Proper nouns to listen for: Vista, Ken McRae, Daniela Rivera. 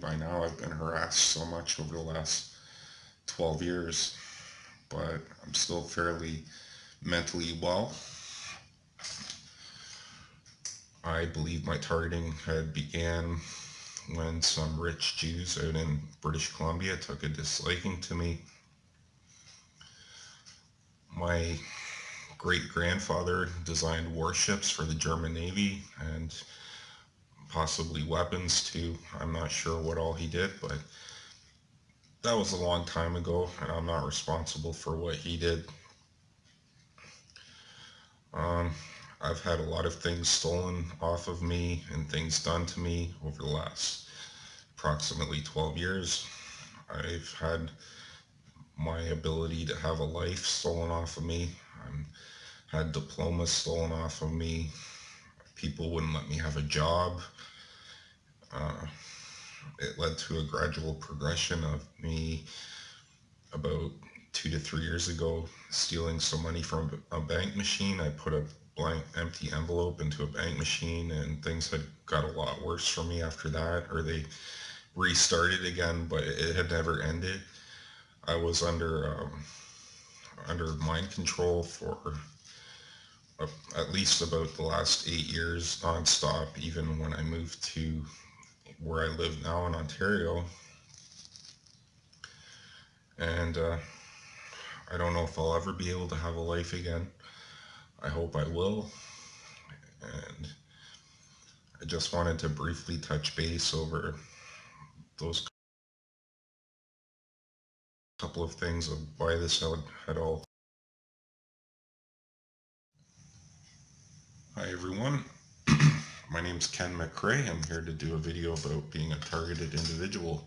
by now. I've been harassed so much over the last 12 years, but I'm still fairly mentally well. I believe my targeting had began when some rich Jews out in British Columbia took a disliking to me. My great-grandfather designed warships for the German Navy and possibly weapons too. I'm not sure what all he did, but that was a long time ago, and I'm not responsible for what he did. I've had a lot of things stolen off of me and things done to me over the last approximately 12 years. I've had my ability to have a life stolen off of me. I've had diplomas stolen off of me. People wouldn't let me have a job. It led to a gradual progression of me about 2 to 3 years ago stealing some money from a bank machine. I put a blank empty envelope into a bank machine, and things had got a lot worse for me after that, or they restarted again, but it had never ended. I was under mind control for at least about the last 8 years nonstop, even when I moved to where I live now in Ontario. And I don't know if I'll ever be able to have a life again. I hope I will. And I just wanted to briefly touch base over those couple of things of why this had all. Hi everyone, my name's Ken McRae. I'm here to do a video about being a targeted individual.